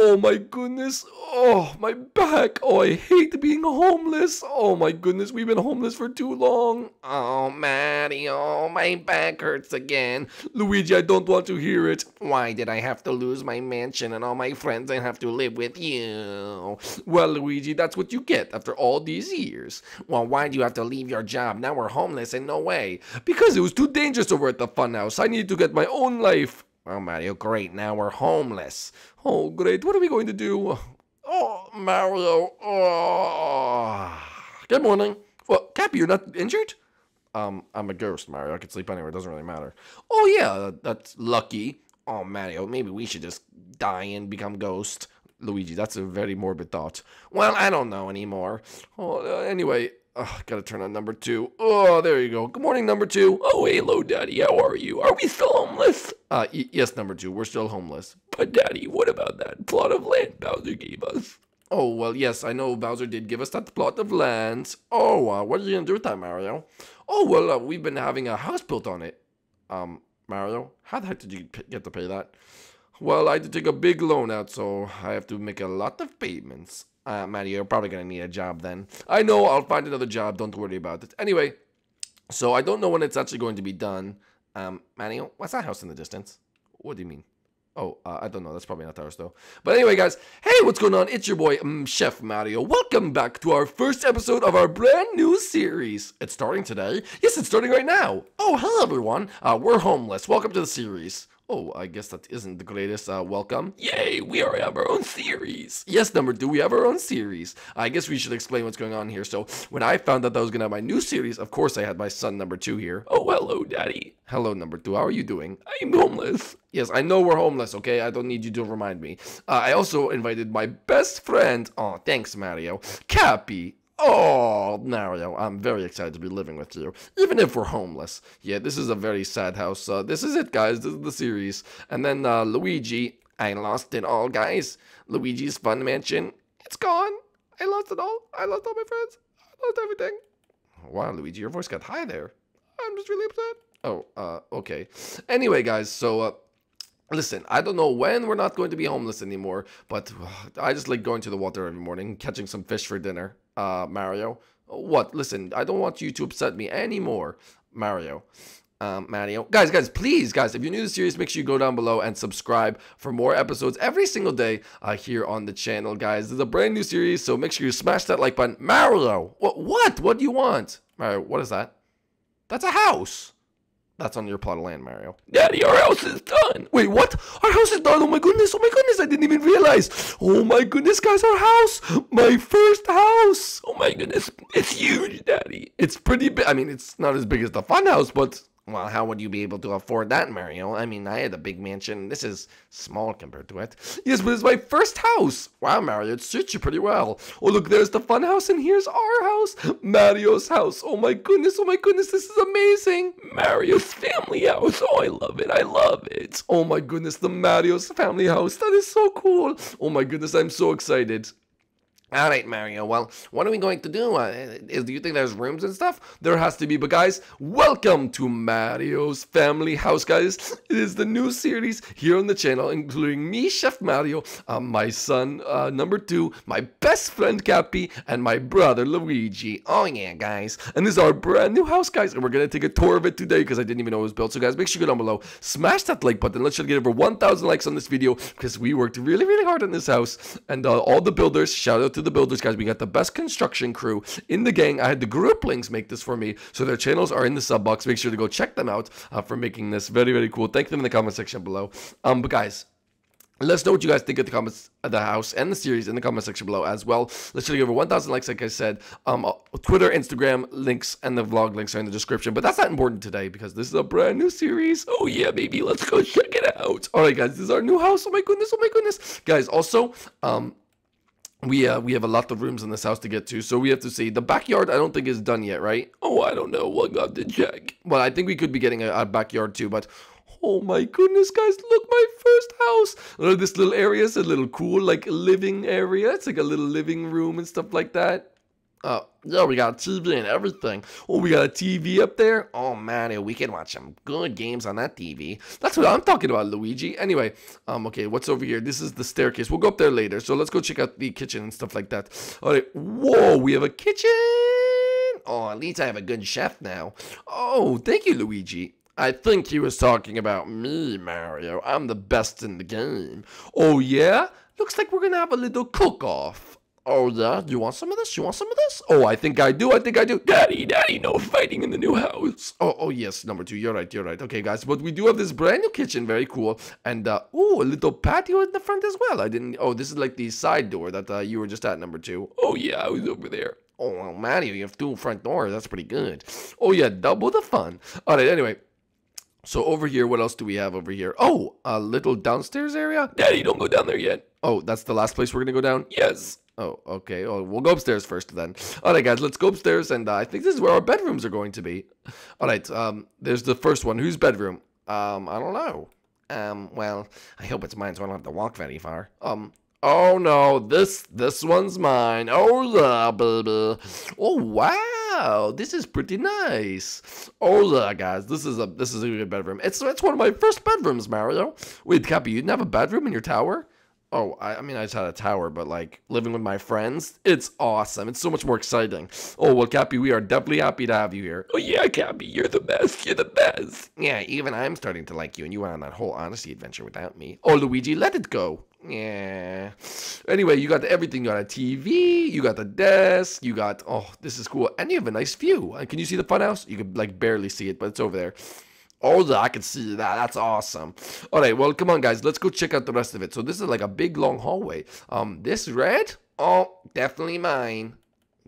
Oh my goodness. Oh, my back. Oh, I hate being homeless. Oh my goodness, we've been homeless for too long. Oh, Mario, my back hurts again. Luigi, I don't want to hear it. Why did I have to lose my mansion and all my friends and have to live with you? Well, Luigi, that's what you get after all these years. Well, why do you have to leave your job? Now we're homeless in no way. Because it was too dangerous over at the funhouse. I needed to get my own life. Oh, Mario, great. Now we're homeless. Oh, great. What are we going to do? Oh, Mario. Oh. Good morning. Well, Cappy, you're not injured? I'm a ghost, Mario. I can sleep anywhere. It doesn't really matter. Oh, yeah. That's lucky. Oh, Mario, maybe we should just die and become ghosts. Luigi, that's a very morbid thought. Well, I don't know anymore. Oh, anyway... Oh, gotta turn on number two. Oh, there you go. Good morning, number two. Oh, hello, Daddy. How are you? Are we still homeless? Yes, number two. We're still homeless. But, Daddy, what about that plot of land Bowser gave us? Oh, well, yes, I know Bowser did give us that plot of land. Oh, what are you gonna do with that, Mario? Oh, well, we've been having a house built on it. Mario, how the heck did you get to pay that? Well, I had to take a big loan out, so I have to make a lot of payments. Mario, you're probably going to need a job then. I know, I'll find another job. Don't worry about it. Anyway, so I don't know when it's actually going to be done. Mario, what's that house in the distance? What do you mean? Oh, I don't know. That's probably not ours, though. But anyway, guys. Hey, what's going on? It's your boy, Chef Mario. Welcome back to our first episode of our brand new series. It's starting today. Yes, it's starting right now. Oh, hello, everyone. We're homeless. Welcome to the series. Oh, I guess that isn't the greatest welcome. Yay, we already have our own series. Yes, number two, we have our own series. I guess we should explain what's going on here. So when I found out that I was going to have my new series, of course I had my son, number two, here. Oh, hello, Daddy. Hello, number two. How are you doing? I'm homeless. Yes, I know we're homeless, okay? I don't need you to remind me. I also invited my best friend. Oh, thanks, Mario. Cappy. Oh, Mario, I'm very excited to be living with you, even if we're homeless. Yeah, this is a very sad house. This is it, guys. This is the series. And then Luigi, I lost it all, guys. Luigi's fun mansion, it's gone. I lost it all. I lost all my friends. I lost everything. Wow, Luigi, your voice got high there. I'm just really upset. Oh, okay. Anyway, guys, so... Listen, I don't know when we're not going to be homeless anymore, but I just like going to the water every morning and catching some fish for dinner. Mario, what? Listen, I don't want you to upset me anymore, Mario. Mario, guys, please, guys, if you're new to the series, make sure you go down below and subscribe for more episodes every single day here on the channel, guys. This is a brand new series, so make sure you smash that like button. Mario, what? What do you want? Mario, what is that? That's a house. That's on your plot of land, Mario. Daddy, our house is done. Wait, what? Our house is done. Oh my goodness, I didn't even realize. Oh my goodness, guys, our house. My first house. Oh my goodness, it's huge, Daddy. It's pretty big. I mean, it's not as big as the fun house, but, well, how would you be able to afford that, Mario? I mean, I had a big mansion. This is small compared to it. Yes, but it's my first house. Wow, Mario, it suits you pretty well. Oh, look, there's the fun house, and here's our house, Mario's house. Oh, my goodness, this is amazing. Mario's family house. Oh, I love it. I love it. Oh, my goodness, the Mario's family house. That is so cool. Oh, my goodness, I'm so excited. All right, Mario, well, what are we going to do? Do you think there's rooms and stuff? There has to be, but guys, welcome to Mario's Family House, guys. It is the new series here on the channel, including me, Chef Mario, my son, number two, my best friend, Cappy, and my brother, Luigi. Oh, yeah, guys. And this is our brand new house, guys, and we're going to take a tour of it today because I didn't even know it was built. So, guys, make sure you go down below, smash that like button. Let's try to get over 1,000 likes on this video because we worked really, really hard on this house. And all the builders, shout out to the builders, guys. We got the best construction crew in the gang. I had the group links make this for me, so their channels are in the sub box. Make sure to go check them out for making this very, very cool. Thank them in the comment section below. But guys, let us know what you guys think of the comments, the house, and the series in the comment section below as well. Let's try to get over 1,000 likes, like I said. Twitter, Instagram links, and the vlog links are in the description. But that's not important today because this is a brand new series. Oh, yeah, baby. Let's go check it out. All right, guys. This is our new house. Oh, my goodness. Guys, also, we have a lot of rooms in this house to get to, so we have to see. The backyard, I don't think, is done yet, right? Oh, I don't know. We'll have to check. Well, I think we could be getting a backyard too, but... Oh my goodness, guys, look, my first house. This little area is a little cool, like, living area. It's like a little living room and stuff like that. Yeah, we got a TV and everything. Oh, we got a TV up there. Oh, man, we can watch some good games on that TV. That's what I'm talking about, Luigi. Anyway, okay, what's over here? This is the staircase. We'll go up there later. So let's go check out the kitchen and stuff like that. All right, whoa, we have a kitchen. Oh, at least I have a good chef now. Oh, thank you, Luigi. I think he was talking about me, Mario. I'm the best in the game. Oh, yeah? Looks like we're going to have a little cook-off. Oh, yeah? You want some of this? You want some of this? Oh, I think I do. I think I do. Daddy, daddy, no fighting in the new house. Oh, yes, number two. You're right. You're right. Okay, guys, but we do have this brand new kitchen. Very cool. And, ooh, a little patio in the front as well. I didn't... Oh, this is like the side door that you were just at, number two. Oh, yeah, I was over there. Oh, well, Mario, you have two front doors. That's pretty good. Oh, yeah, double the fun. All right, anyway. So over here, what else do we have over here? Oh, a little downstairs area? Daddy, don't go down there yet. Oh, that's the last place we're going to go down? Yes. Oh, okay. Oh, we'll go upstairs first then. All right, guys, let's go upstairs. And I think this is where our bedrooms are going to be. All right, there's the first one. Whose bedroom? I don't know. Well, I hope it's mine so I don't have to walk very far. Oh, no, this one's mine. Oh, yeah, baby. Oh, wow, this is pretty nice. Oh, yeah, guys, this is a good bedroom. It's one of my first bedrooms, Mario. Wait, Cappy, you didn't have a bedroom in your tower? Oh, I mean, I just had a tower, but, like, living with my friends, it's awesome. It's so much more exciting. Oh, well, Cappy, we are definitely happy to have you here. Oh, yeah, Cappy, you're the best. You're the best. Yeah, even I'm starting to like you, and you went on that whole honesty adventure without me. Oh, Luigi, let it go. Yeah. Anyway, you got everything. You got a TV. You got the desk. You got, oh, this is cool. And you have a nice view. Can you see the funhouse? You can, like, barely see it, but it's over there. Oh, yeah, I can see that. That's awesome. All right, well, come on, guys. Let's go check out the rest of it. So this is like a big, long hallway. This red? Oh, definitely mine.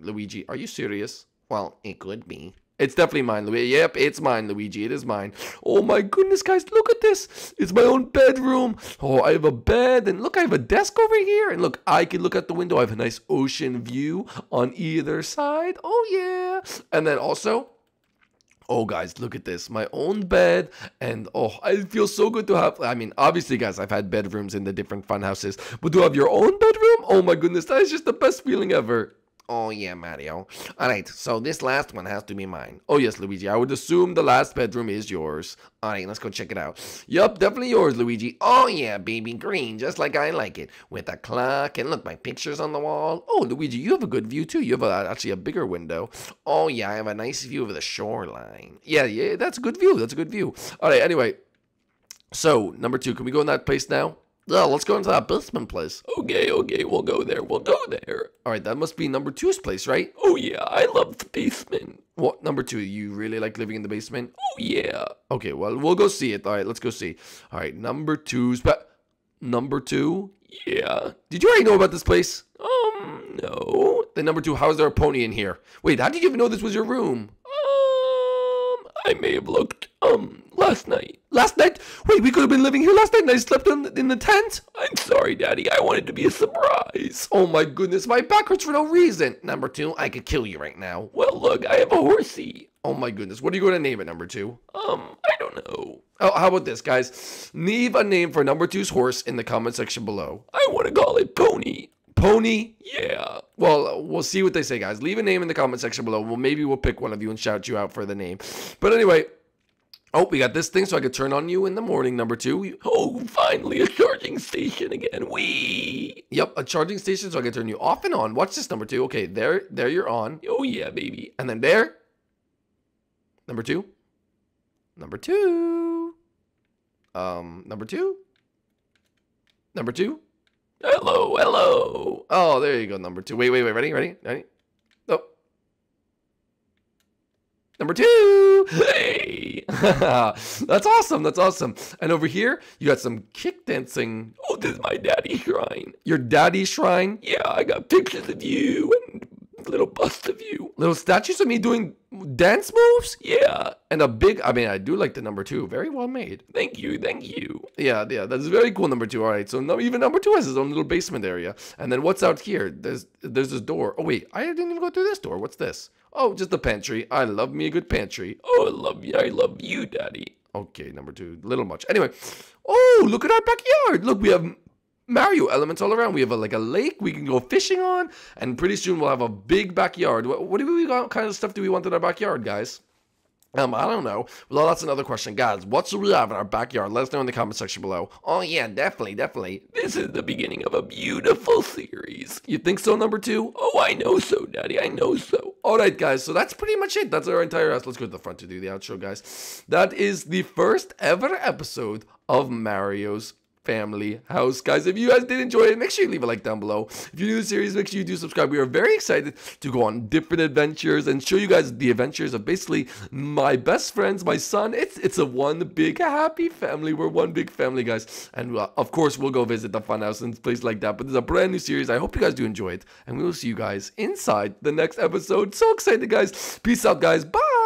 Luigi, are you serious? Well, it could be. It's definitely mine, Luigi. Yep, it's mine, Luigi. It is mine. Oh, my goodness, guys. Look at this. It's my own bedroom. Oh, I have a bed. And look, I have a desk over here. And look, I can look out the window. I have a nice ocean view on either side. Oh, yeah. And then also... Oh, guys, look at this. My own bed. And, oh, I feel so good to have... I mean, obviously, guys, I've had bedrooms in the different fun houses. But to have your own bedroom? Oh, my goodness. That is just the best feeling ever. Oh, yeah, Mario. All right, so this last one has to be mine. Oh, yes, Luigi. I would assume the last bedroom is yours. All right, let's go check it out. Yup, definitely yours, Luigi. Oh, yeah, baby green, just like I like it. With a clock, and look, my picture's on the wall. Oh, Luigi, you have a good view, too. You have actually a bigger window. Oh, yeah, I have a nice view of the shoreline. Yeah, yeah, that's a good view. That's a good view. All right, anyway. So, number two, can we go in that place now? Yeah, let's go into that basement place. Okay, okay, we'll go there. We'll go there. All right, that must be number two's place, right? Oh, yeah, I love the basement. What, number two, you really like living in the basement? Oh, yeah. Okay, well, we'll go see it. All right, let's go see. All right, number two's... Number two? Yeah. Did you already know about this place? No. Then number two, how is there a pony in here? Wait, how did you even know this was your room? I may have looked, last night. Last night? Wait, we could have been living here last night and I slept in the tent? I'm sorry, Daddy. I wanted to be a surprise. Oh, my goodness. My back hurts for no reason. Number two, I could kill you right now. Well, look, I have a horsey. Oh, my goodness. What are you going to name it, number two? I don't know. Oh, how about this, guys? Leave a name for number two's horse in the comment section below. I want to call it Pony. Pony? Yeah. Well, we'll see what they say, guys. Leave a name in the comment section below. Well, maybe we'll pick one of you and shout you out for the name. But anyway... Oh, we got this thing so I could turn on you in the morning, number two. Oh, finally, a charging station again. Whee! Yep, a charging station so I can turn you off and on. Watch this, number two. Okay, there you're on. Oh, yeah, baby. And then there. Number two. Number two. Number two. Number two. Hello, hello. Oh, there you go, number two. Wait, wait, wait. Ready, ready, ready? Oh. Number two. Hey! That's awesome. That's awesome. And over here, you got some kick dancing. Oh, this is my daddy shrine. Your daddy shrine? Yeah, I got pictures of you and little bust of you. Little statues of me doing dance moves? Yeah. And a big, I mean, I do like the number two. Very well made. Thank you. Thank you. Yeah, yeah. That's very cool, number two. All right. So no, even number two has his own little basement area. And then what's out here? There's this door. Oh, wait. I didn't even go through this door. What's this? Oh, just the pantry. I love me a good pantry. Oh, I love you, Daddy. Okay, number two. Little much. Anyway. Oh, look at our backyard. Look, we have Mario elements all around. We have like a lake we can go fishing on, and pretty soon we'll have a big backyard. What do we what kind of stuff do we want in our backyard, guys? I don't know. Well, that's another question. Guys, what should we have in our backyard? Let us know in the comment section below. Oh, yeah, definitely, definitely. This is the beginning of a beautiful series. You think so, number two? Oh, I know so, Daddy. I know so. All right, guys. So that's pretty much it. That's our entire house. Let's go to the front to do the outro, guys. That is the first ever episode of Mario's Family House, guys. If you guys did enjoy it, make sure you leave a like down below. If you're new to the series, make sure you do subscribe. We are very excited to go on different adventures and show you guys the adventures of basically my best friends, my son. It's a one big happy family. We're one big family, guys. And of course, we'll go visit the fun house and places like that. But it's a brand new series. I hope you guys do enjoy it. And we will see you guys inside the next episode. So excited, guys. Peace out, guys. Bye.